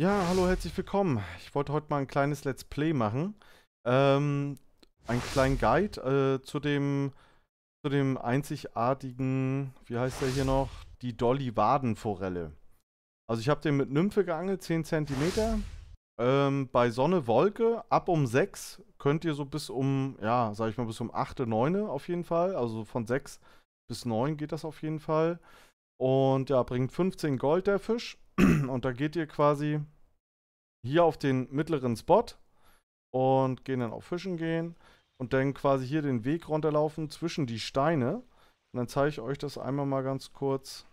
Ja, hallo, herzlich willkommen. Ich wollte heute mal ein kleines Let's Play machen. Einen kleinen Guide zu dem einzigartigen, wie heißt der hier noch? Die Dolly Varden Forelle. Also ich habe den mit Nymphe geangelt, 10 cm. Bei Sonne, Wolke, ab um 6 könnt ihr so bis um, ja, sag ich mal, bis um 8, 9 auf jeden Fall. Also von 6 bis 9 geht das auf jeden Fall. Und ja, bringt 15 Gold der Fisch. Und da geht ihr quasi hier auf den mittleren Spot und gehen dann auf Fischen gehen und dann quasi hier den Weg runterlaufen zwischen die Steine. Und dann zeige ich euch das einmal mal ganz kurz.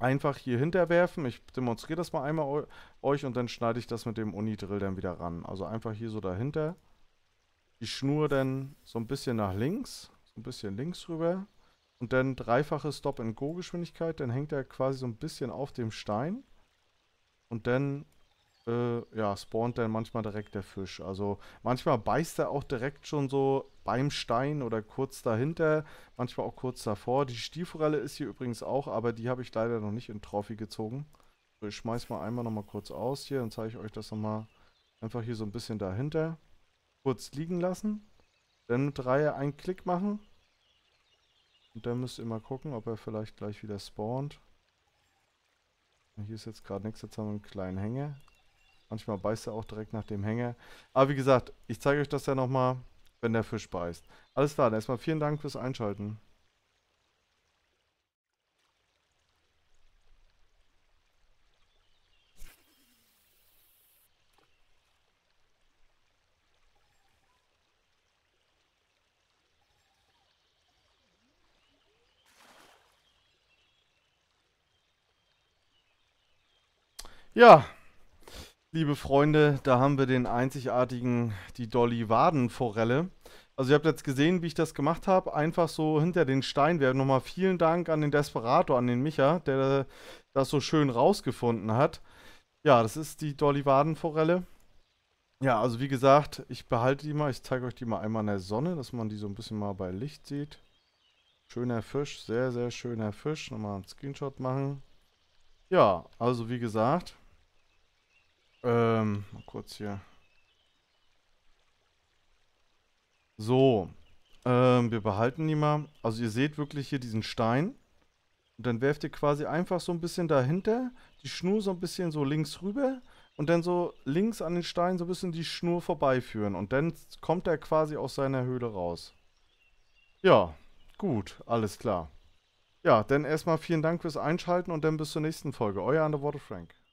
Einfach hier hinterwerfen. Ich demonstriere das mal einmal euch und dann schneide ich das mit dem Unidrill dann wieder ran. Also einfach hier so dahinter. Die Schnur dann so ein bisschen nach links. So ein bisschen links rüber. Und dann dreifache Stop-and-Go-Geschwindigkeit. Dann hängt er quasi so ein bisschen auf dem Stein. Und dann ja, spawnt dann manchmal direkt der Fisch. Also manchmal beißt er auch direkt schon so beim Stein oder kurz dahinter, manchmal auch kurz davor. Die Stieforelle ist hier übrigens auch, aber die habe ich leider noch nicht in Trophy gezogen. So, ich schmeiß mal einmal nochmal kurz aus hier, dann zeige ich euch das nochmal. Einfach hier so ein bisschen dahinter. Kurz liegen lassen. Dann mit Reihe einen Klick machen. Und dann müsst ihr mal gucken, ob er vielleicht gleich wieder spawnt. Hier ist jetzt gerade nichts, jetzt haben wir einen kleinen Hänger. Manchmal beißt er auch direkt nach dem Hänger. Aber wie gesagt, ich zeige euch das ja nochmal, wenn der Fisch beißt. Alles klar, dann erstmal vielen Dank fürs Einschalten. Ja, liebe Freunde, da haben wir den einzigartigen, die Dolly Varden Forelle. Also ihr habt jetzt gesehen, wie ich das gemacht habe, einfach so hinter den Stein werfen. Nochmal vielen Dank an den Desperator, an den Micha, der das so schön rausgefunden hat. Ja, das ist die Dolly Varden Forelle. Ja, also wie gesagt, ich behalte die mal, ich zeige euch die mal einmal in der Sonne, dass man die so ein bisschen mal bei Licht sieht. Schöner Fisch, sehr, sehr schöner Fisch. Nochmal einen Screenshot machen. Ja, also wie gesagt... mal kurz hier. So. Wir behalten die mal. Also ihr seht wirklich hier diesen Stein. Und dann werft ihr quasi einfach so ein bisschen dahinter. Die Schnur so ein bisschen so links rüber. Und dann so links an den Stein so ein bisschen die Schnur vorbeiführen. Und dann kommt er quasi aus seiner Höhle raus. Ja, gut. Alles klar. Ja, dann erstmal vielen Dank fürs Einschalten und dann bis zur nächsten Folge. Euer UnderwaterFrank.